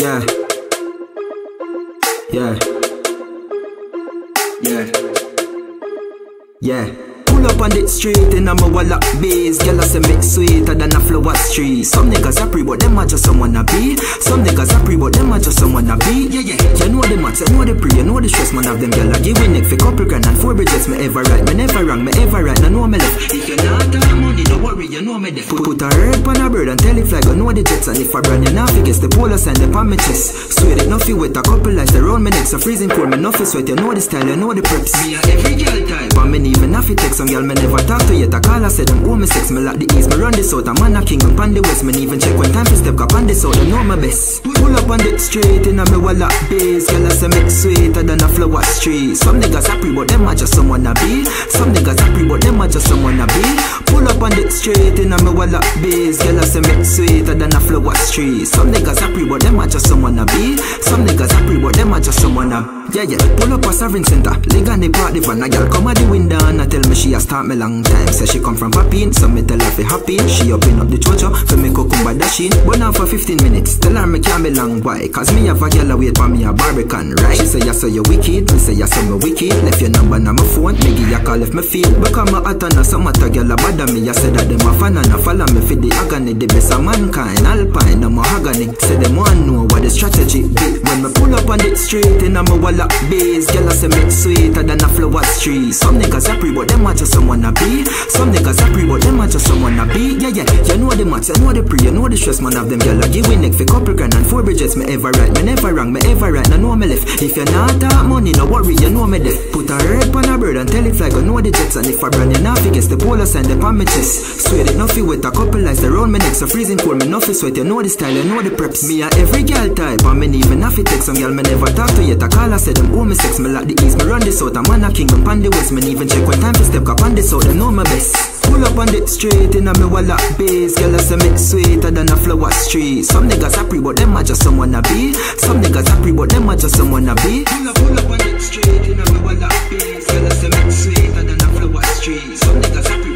Yeah. Yeah. Yeah. Yeah. Pull up on it straight in a my wallet base. Girl I say make sweeter than a flower tree. Some niggas are pre but them are just someone to be. Some niggas are pre but them are just someone to be. Yeah yeah. You know the max, you know the pre, you know the stress. Man of them girl I give me neck for couple grand and 4 bridges. Me ever right, me never wrong, me ever right. Now know me left. If you not have money, don't worry, you know me death. Put a herb on a bird and tell it fly. You know the jets and if I brand you now figures the polar sign the palm my chest. Sweat it, no feel wet, a couple lights around me neck. So freezing cold, me no feel sweat. You know the style, you know the preps. Me a every girl type, but me need me not fi text. Some girl me never talk to yet, I call her, say them owe me sex. Me like the east, me run this out, I'm on a king up on the west. Me even check when time to step up on this out, I know my best. Pull up on the straight in a me wallet base. Girl I say make sweeter than a flower tree. Some niggas happy but them are just someone to be. Some niggas happy but them are just someone to be. Pull up on the straight in a me wallet base. Girl I say make sweeter than a flower tree. Some niggas happy but them are just someone to be. Some niggas happy but them are just someone to be. Yeah yeah. Pull up a serving center, leg on the park, the van. A girl come at the window and I tell me she I start me long time. Say she come from Papine, so me tell her fi happy. She open up the chocho for me cucumber dashing. But now for 15 minutes, tell her me can't be long. Why? Cause me have a girl wait for me a barbican, right? She say yes, so you wicked. Me say yes, so me wicked. Left your number on my phone, me give ya call if me feel. Become a hot and some other girl a bother me. I say that them a fan and a follow me for the agony. The best of mankind, alpine, no mahogany. Say them want know what the strategy be. When me pull up on the street in a me wallet base. Girl I say me sweeter than a flower tree. Some niggas happy but them just someone to be. Some niggas are pre but them are just someone to be. Yeah yeah. You know the max, you know the pre, you know the stress. Man of them girl I give me neck for couple grand and 4 bridges. Me ever right, me never wrong, me ever right. Now know me left. If you not have money, no worry, you know me death. Put a herb on a bird and tell it fly. You know the jets and if I brand you now figures the polar sign the palm my chest. Sweat it, no feel wet, a couple lights around me neck. So freezing cold, me no feel sweat. You know the style, you know the preps. Me a every girl type and me need me not fi text. Some girl me never talk to yet, I call her, say them owe me sex. Me like the east, me run this out, I'm on a kingdom pan the west. Me even check when time to step up on this out, I know my best. Pull up on it straight in a me wallet base. Girl I say make sweeter than a flower tree. Some niggas happy but them are just someone to be. Some niggas happy but them are just someone to be. Pull up on it straight in a me wallet base. Girl I say make sweeter than a flower tree. Some niggas happy.